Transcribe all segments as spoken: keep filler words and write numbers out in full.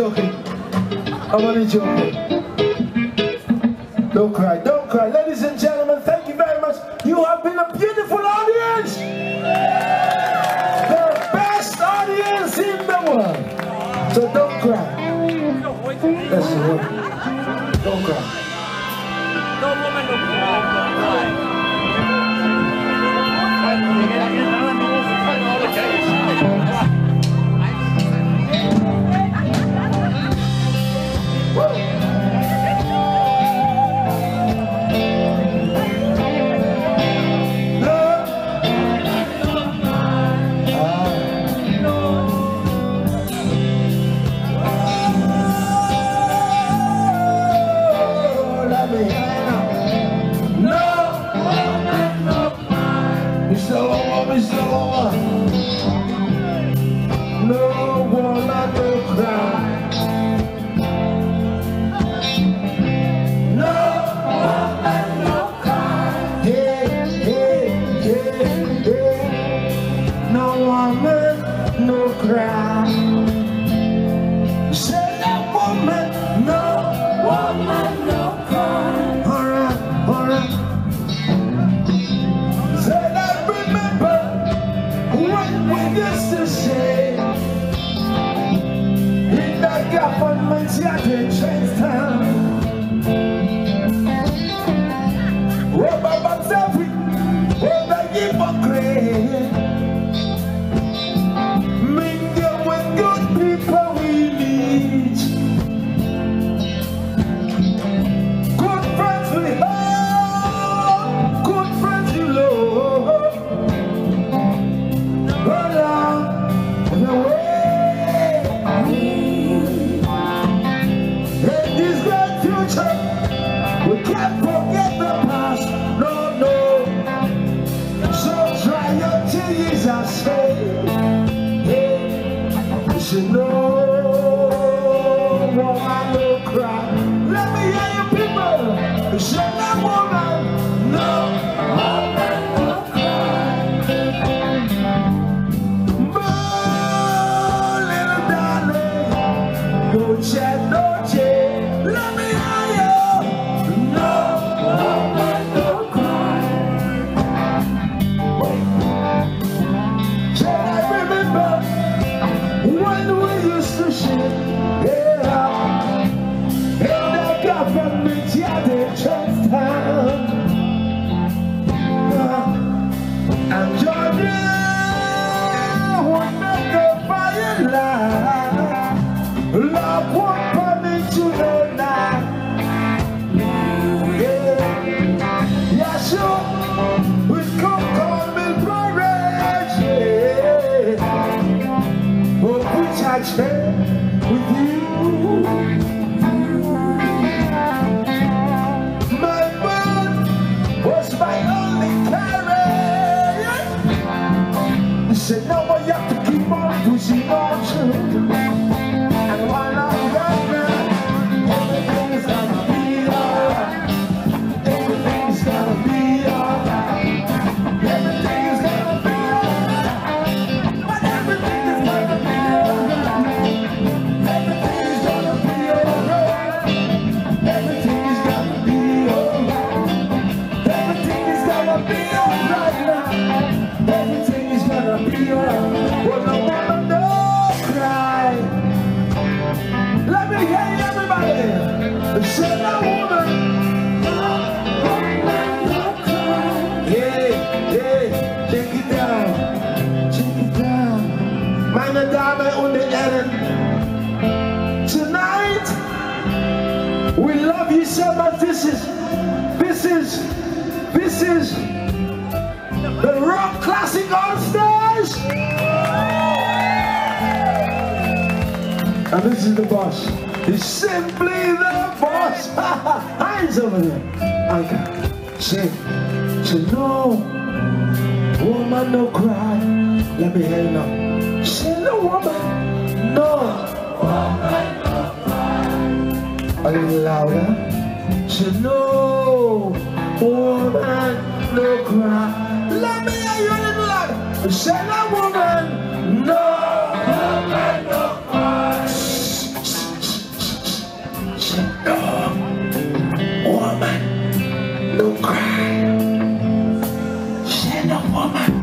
joking. I'm only joking. Don't cry, don't cry. Ladies and gentlemen, thank you very much. You have been a beautiful audience. The best audience in the world. So don't cry. That's the word. Don't cry. No woman will dog, woman, you cry. Stand up, woman.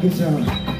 Good job.